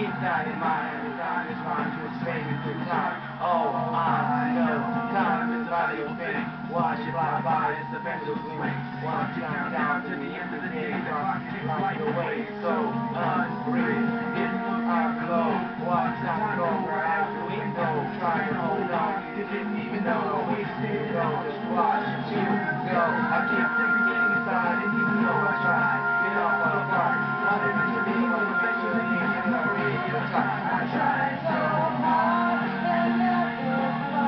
Keep that in mind, time is trying to escape with your time. Oh, I know, time is valuable thing. Watch it fly by, it's eventually swing. Watch it count down to the end of the day, dark, keep light away, so unreal. It's our glow, watch that go, we're actually go. Try and hold on, you didn't even know we still go. Just watch you go, I keep thinking inside, and even though I try, get off on the park. Not even to me, but eventually you can already get a time. I try so hard, and never fly.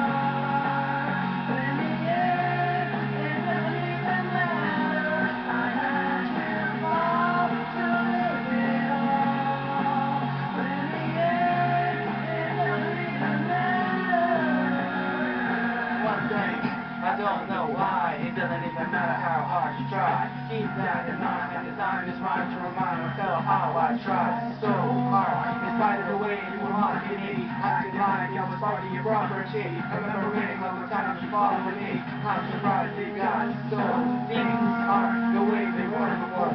But in the end, it doesn't even matter. I had to fall to live it all. But in the end, it doesn't even matter. One thing, I don't know why. It doesn't even matter how hard you try. Keep that in mind, and the time is mine to remind myself how I tried so hard. In spite of the way you were on in 80, I could lie, I was part of your proper shady. I remember reading all the time you followed me. I'm surprised you got so things are the way they were before.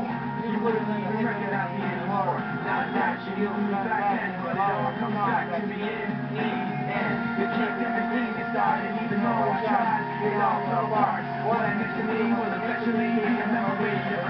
You wouldn't even think that I'd be in horror. Not that you knew me back then, but I'll come back to the end. You keep everything inside, and even though I tried, it all fell apart. What I meant to me was eventually a memory.